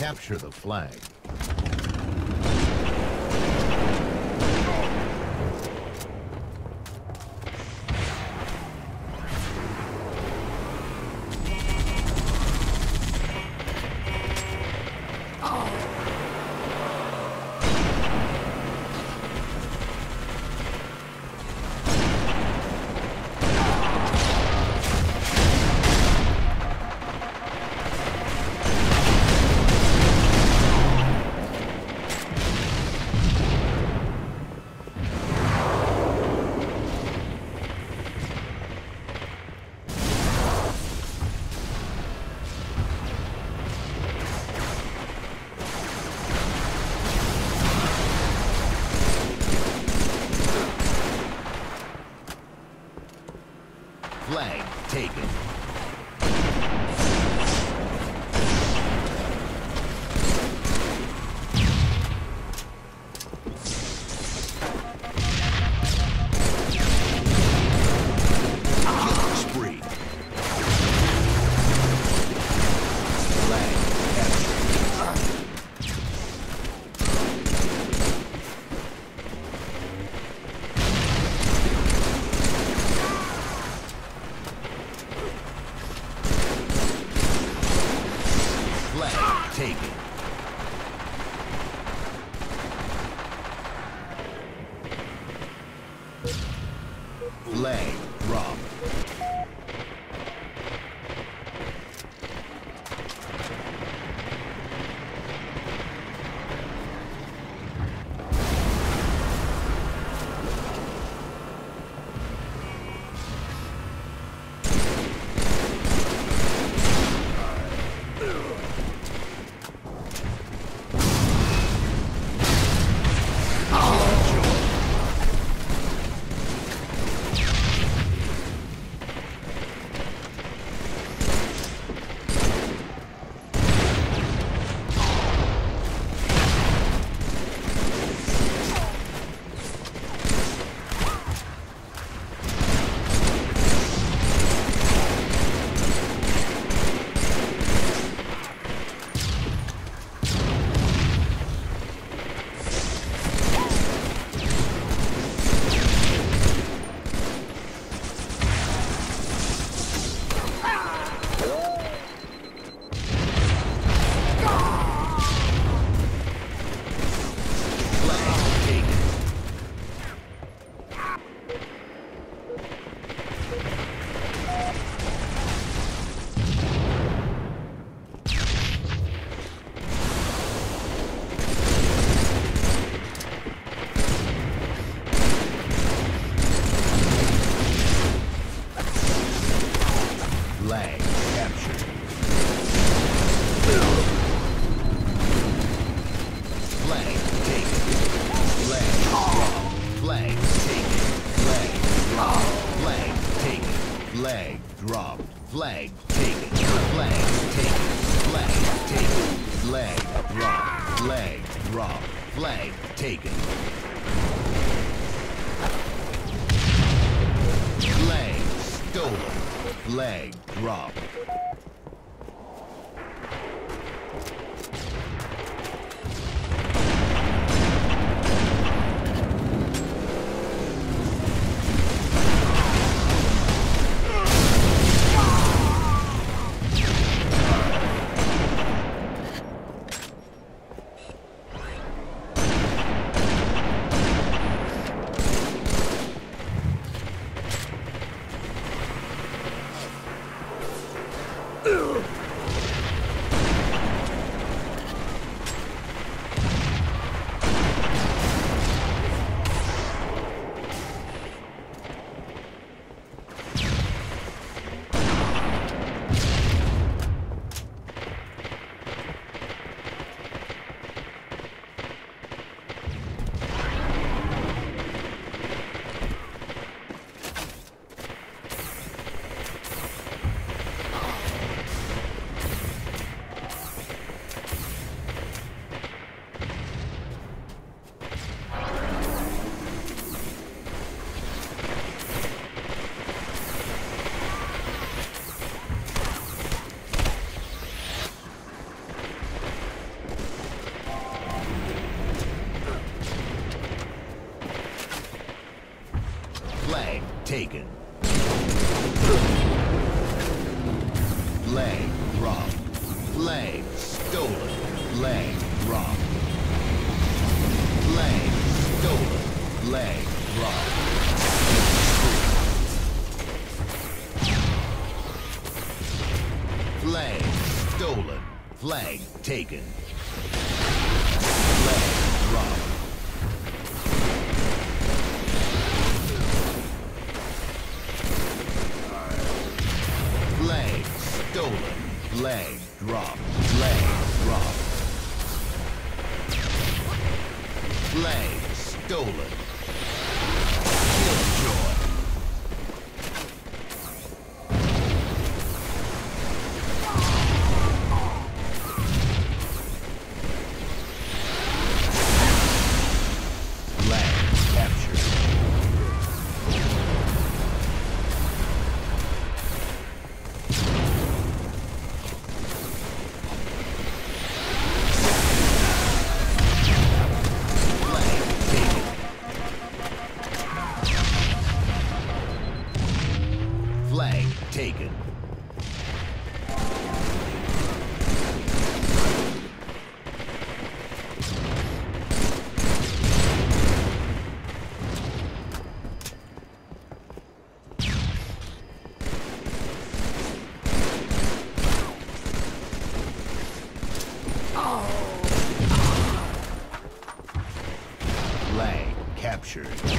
Capture the flag. Flag taken. Flag dropped. Flag captured. Flag taken. Flag dropped. Flag taken. Flag dropped. Flag taken. Flag dropped. Flag taken. Flag taken. Flag taken. Flag dropped. Flag dropped. Flag taken. Flag stolen. Flag drop. taken. Leg robbed. Leg stolen. Leg robbed. Leg stolen. Leg robbed. Leg stolen. Flag taken. Flag robbed. Flag stolen. Flag dropped. Flag robbed. Flag stolen. Killjoy. Taken. Flag captured.